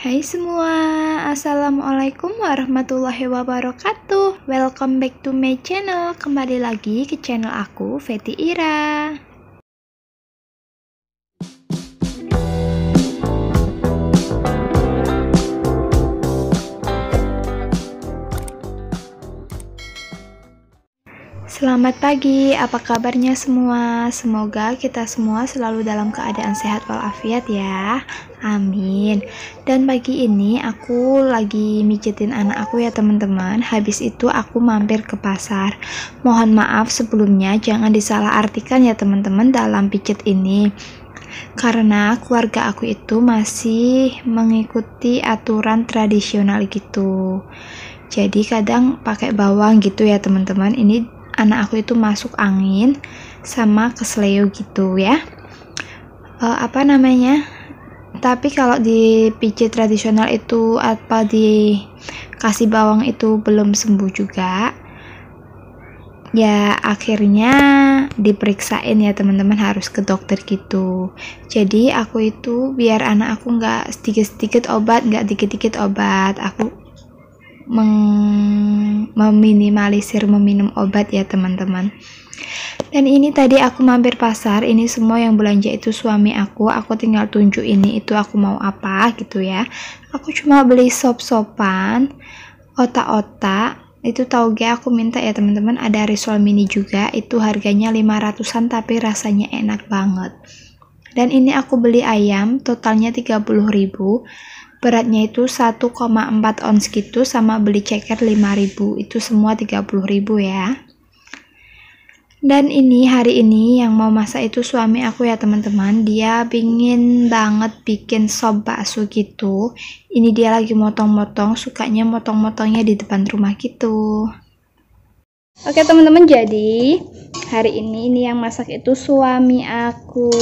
Hai semua, assalamualaikum warahmatullahi wabarakatuh. Welcome back to my channel. Kembali lagi ke channel aku, Feti Ira. Selamat pagi, apa kabarnya semua? Semoga kita semua selalu dalam keadaan sehat walafiat ya. Amin. Dan pagi ini aku lagi mijitin anak aku ya teman-teman. Habis itu aku mampir ke pasar. Mohon maaf sebelumnya, jangan disalahartikan ya teman-teman dalam pijit ini. Karena keluarga aku itu masih mengikuti aturan tradisional gitu. Jadi kadang pakai bawang gitu ya teman-teman. Ini anak aku itu masuk angin sama kesleo gitu ya, tapi kalau di pijit tradisional itu apa dikasih bawang itu belum sembuh juga ya, akhirnya diperiksain ya teman-teman, harus ke dokter gitu. Jadi aku itu biar anak aku nggak dikit-dikit obat, aku meminimalisir meminum obat ya teman-teman. Dan ini tadi aku mampir pasar, ini semua yang belanja itu suami aku tinggal tunjuk ini itu aku mau apa gitu ya. Aku cuma beli sop-sopan, otak-otak, itu tauge aku minta ya teman-teman, ada risol mini juga, itu harganya 500-an tapi rasanya enak banget. Dan ini aku beli ayam, totalnya 30.000. Beratnya itu 1,4 ons gitu, sama beli ceker 5.000, itu semua 30.000 ya. Dan ini hari ini yang mau masak itu suami aku ya teman-teman, dia pingin banget bikin sop bakso gitu. Ini dia lagi motong-motong, sukanya motong-motongnya di depan rumah gitu. Oke teman-teman, jadi hari ini yang masak itu suami aku.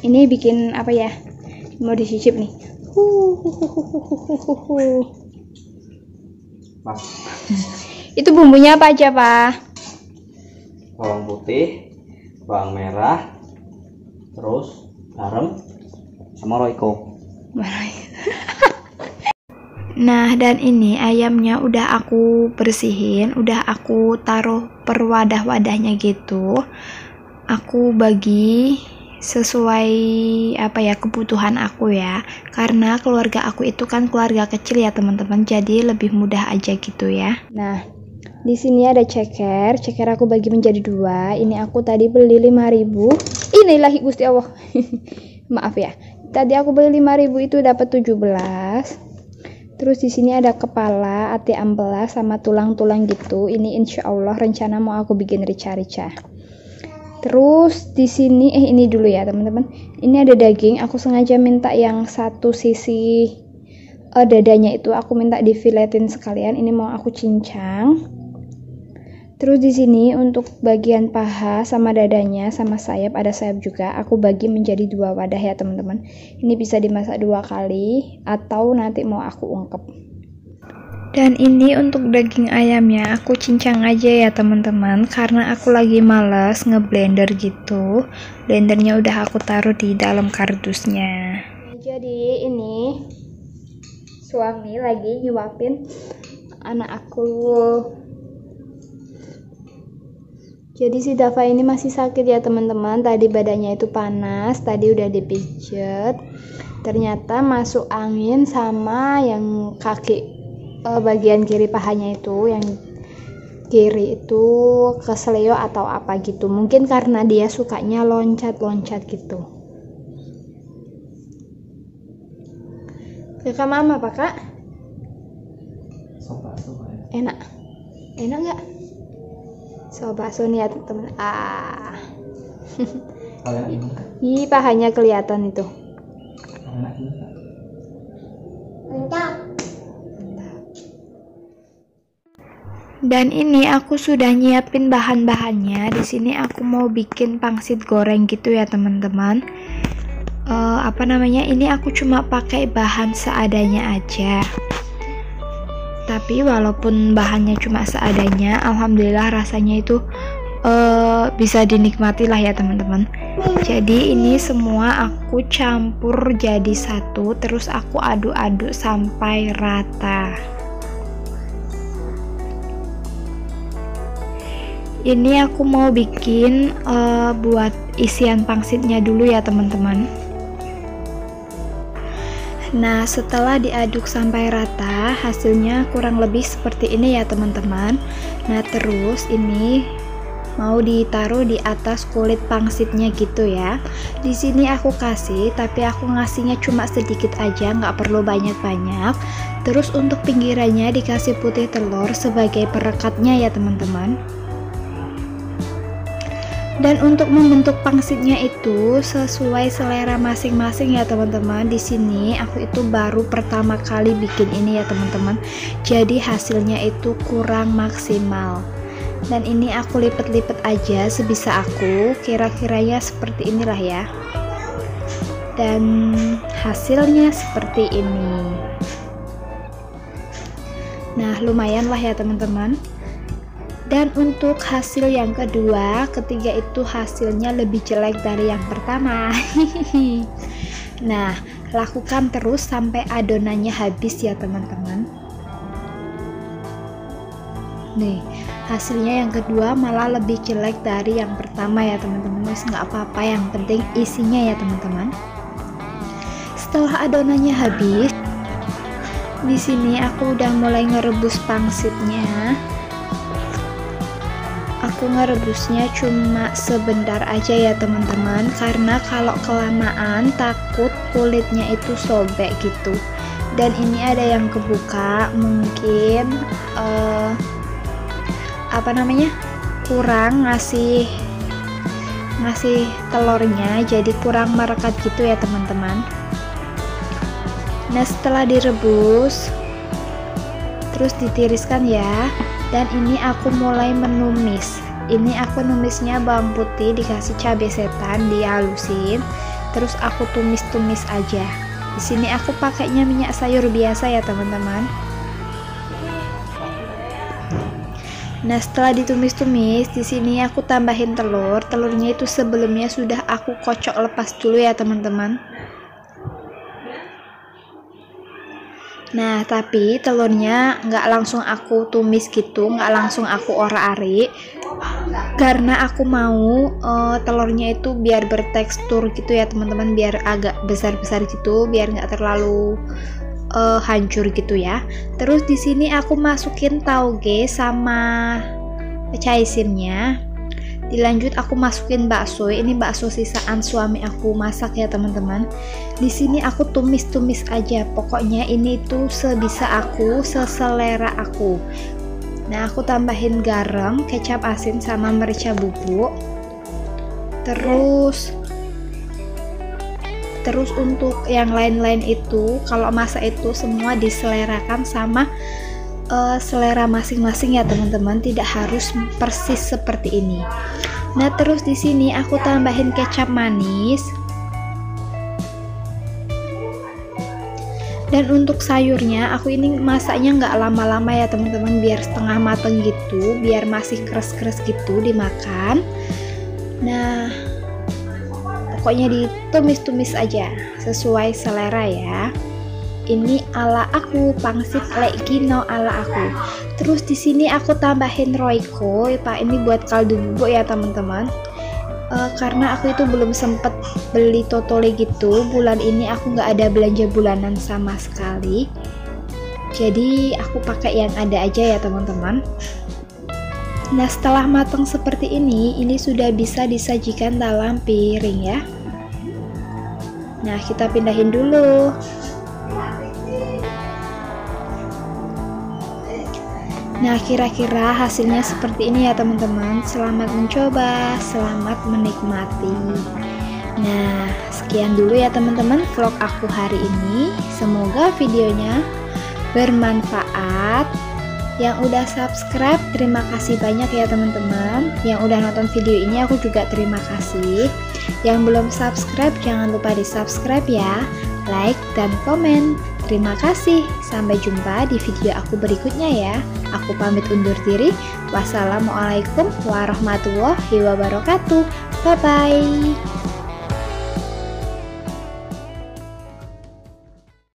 Ini bikin apa ya, mau dicicip nih. Itu bumbunya apa aja pak? Bawang putih, bawang merah, terus garam, sama Royco. Nah dan ini ayamnya udah aku bersihin, udah aku taruh per wadah-wadahnya gitu. Aku bagi sesuai kebutuhan aku ya, karena keluarga aku itu kan keluarga kecil ya teman-teman, jadi lebih mudah aja gitu ya. Nah di sini ada ceker aku bagi menjadi dua, ini aku tadi beli 5.000, inilahi gusti Allah. Maaf ya, tadi aku beli 5.000 itu dapat 17. Terus di sini ada kepala, ati ambela, sama tulang-tulang gitu. Ini insya Allah rencana mau aku bikin rica-rica. Terus di sini ini dulu ya teman-teman. Ini ada daging, aku sengaja minta yang satu sisi dadanya itu aku minta difiletin sekalian. Ini mau aku cincang. Terus di sini untuk bagian paha sama dadanya sama sayap, ada sayap juga aku bagi menjadi dua wadah ya teman-teman. Ini bisa dimasak dua kali atau nanti mau aku ungkep. Dan ini untuk daging ayamnya aku cincang aja ya teman-teman, karena aku lagi males ngeblender gitu. Blendernya udah aku taruh di dalam kardusnya. Jadi ini suami lagi nyuapin anak aku. Jadi si Dafa ini masih sakit ya teman-teman. Tadi badannya itu panas, tadi udah dipijet, ternyata masuk angin sama yang kaki bagian kiri pahanya itu, yang kiri itu kesleo atau apa gitu, mungkin karena dia sukanya loncat-loncat gitu. Kakak mama apa kak? Soba ya. Enak nggak? Soba Sonia teman. Ih pahanya kelihatan itu. Enak. Dan ini aku sudah nyiapin bahan-bahannya. Di sini aku mau bikin pangsit goreng gitu ya teman-teman. Ini aku cuma pakai bahan seadanya aja. Tapi walaupun bahannya cuma seadanya, alhamdulillah rasanya itu bisa dinikmati lah ya teman-teman. Jadi ini semua aku campur jadi satu, terus aku aduk-aduk sampai rata. Ini aku mau bikin buat isian pangsitnya dulu ya teman-teman. Nah, setelah diaduk sampai rata, hasilnya kurang lebih seperti ini ya teman-teman. Nah, terus ini mau ditaruh di atas kulit pangsitnya gitu ya. Di sini aku kasih, tapi aku ngasihnya cuma sedikit aja, nggak perlu banyak-banyak. Terus untuk pinggirannya dikasih putih telur sebagai perekatnya ya teman-teman. Dan untuk membentuk pangsitnya itu sesuai selera masing-masing ya teman-teman. Di sini aku itu baru pertama kali bikin ini ya teman-teman. Jadi hasilnya itu kurang maksimal. Dan ini aku lipat-lipat aja sebisa aku, kira-kiranya seperti inilah ya. Dan hasilnya seperti ini. Nah, lumayan lah ya teman-teman. Dan untuk hasil yang kedua, ketiga itu hasilnya lebih jelek dari yang pertama. Nah, lakukan terus sampai adonannya habis ya teman-teman. Nih, hasilnya yang kedua malah lebih jelek dari yang pertama ya teman-teman. Wis nggak apa-apa, yang penting isinya ya teman-teman. Setelah adonannya habis, di sini aku udah mulai ngerebus pangsitnya. Aku ngerebusnya cuma sebentar aja ya teman-teman, karena kalau kelamaan takut kulitnya itu sobek gitu. Dan ini ada yang kebuka, mungkin kurang ngasih telurnya, jadi kurang merekat gitu ya teman-teman. Nah, setelah direbus terus ditiriskan ya. Dan ini aku mulai menumis. Ini aku numisnya bawang putih dikasih cabai setan, dihalusin, terus aku tumis-tumis aja. Di sini aku pakainya minyak sayur biasa ya teman-teman. Nah, setelah ditumis-tumis, di sini aku tambahin telur. Telurnya itu sebelumnya sudah aku kocok lepas dulu ya teman-teman. Nah, tapi telurnya nggak langsung aku tumis gitu, nggak langsung aku orak-arik, karena aku mau telurnya itu biar bertekstur gitu ya teman-teman, biar agak besar-besar gitu, biar nggak terlalu hancur gitu ya. Terus di sini aku masukin tauge sama caisimnya. Dilanjut aku masukin bakso. Ini bakso sisaan suami aku masak ya teman-teman. Di sini aku tumis-tumis aja. Pokoknya ini tuh sebisa aku, seselera aku. Nah, aku tambahin garam, kecap asin sama merica bubuk. Terus untuk yang lain-lain itu, kalau masak itu semua diselerakan sama selera masing-masing ya teman-teman, tidak harus persis seperti ini. Nah, terus di sini aku tambahin kecap manis. Dan untuk sayurnya, aku ini masaknya nggak lama-lama ya teman-teman, biar setengah mateng gitu, biar masih keras-keras gitu dimakan. Nah, pokoknya ditumis-tumis aja sesuai selera ya. Ini ala aku, pangsit legino ala aku. Terus di sini aku tambahin Royco. Pak, ini buat kaldu bubuk ya teman-teman. Karena aku itu belum sempet beli totole gitu, bulan ini aku nggak ada belanja bulanan sama sekali. Jadi aku pakai yang ada aja ya teman-teman. Nah, setelah matang seperti ini sudah bisa disajikan dalam piring ya. Nah, kita pindahin dulu. Nah, kira-kira hasilnya seperti ini ya teman-teman. Selamat mencoba, selamat menikmati. Nah, sekian dulu ya teman-teman vlog aku hari ini. Semoga videonya bermanfaat. Yang udah subscribe, terima kasih banyak ya teman-teman. Yang udah nonton video ini aku juga terima kasih. Yang belum subscribe, jangan lupa di subscribe ya. Like dan komen. Terima kasih. Sampai jumpa di video aku berikutnya ya. Aku pamit undur diri. Wassalamualaikum warahmatullahi wabarakatuh. Bye-bye.